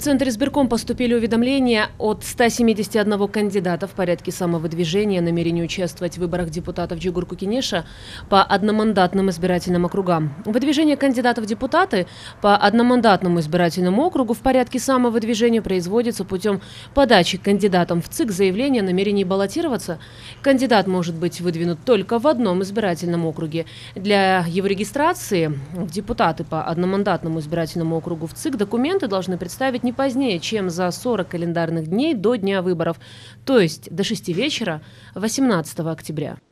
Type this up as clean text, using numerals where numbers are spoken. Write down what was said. В Центризбирком поступили уведомления от 171 кандидата в порядке самовыдвижения о намерении участвовать в выборах депутатов Жогорку Кенеша по одномандатным избирательным округам. Выдвижение кандидатов в депутаты по одномандатному избирательному округу в порядке самовыдвижения производится путем подачи кандидатам в ЦИК заявления о намерении баллотироваться. Кандидат может быть выдвинут только в одном избирательном округе. Для его регистрации в депутаты по одномандатному избирательному округу в ЦИК документы должны представить не позднее, чем за 40 календарных дней до дня выборов, то есть до 6 вечера 18 октября.